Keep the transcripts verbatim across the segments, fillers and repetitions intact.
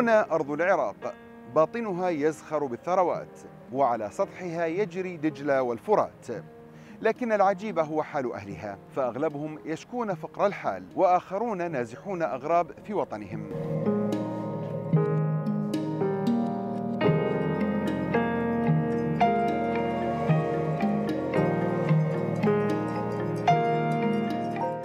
هنا أرض العراق، باطنها يزخر بالثروات وعلى سطحها يجري دجلة والفرات، لكن العجيب هو حال أهلها، فأغلبهم يشكون فقر الحال وآخرون نازحون أغراب في وطنهم.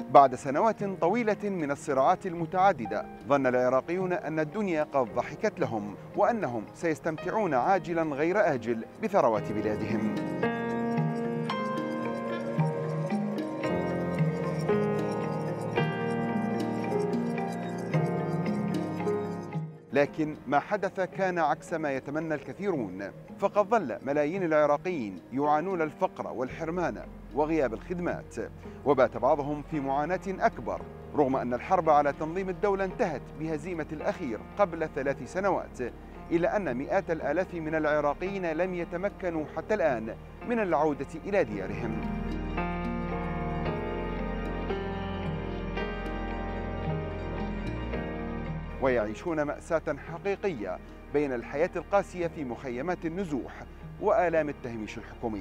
بعد سنوات طويلة من الصراعات المتعددة، ظن العراقيون أن الدنيا قد ضحكت لهم وأنهم سيستمتعون عاجلا غير آجل بثروات بلادهم. لكن ما حدث كان عكس ما يتمنى الكثيرون، فقد ظل ملايين العراقيين يعانون الفقر والحرمان وغياب الخدمات، وبات بعضهم في معاناة أكبر، رغم أن الحرب على تنظيم الدولة انتهت بهزيمة الأخير قبل ثلاث سنوات، إلا أن مئات الآلاف من العراقيين لم يتمكنوا حتى الآن من العودة إلى ديارهم. ويعيشون مأساة حقيقية بين الحياة القاسية في مخيمات النزوح وآلام التهميش الحكومي.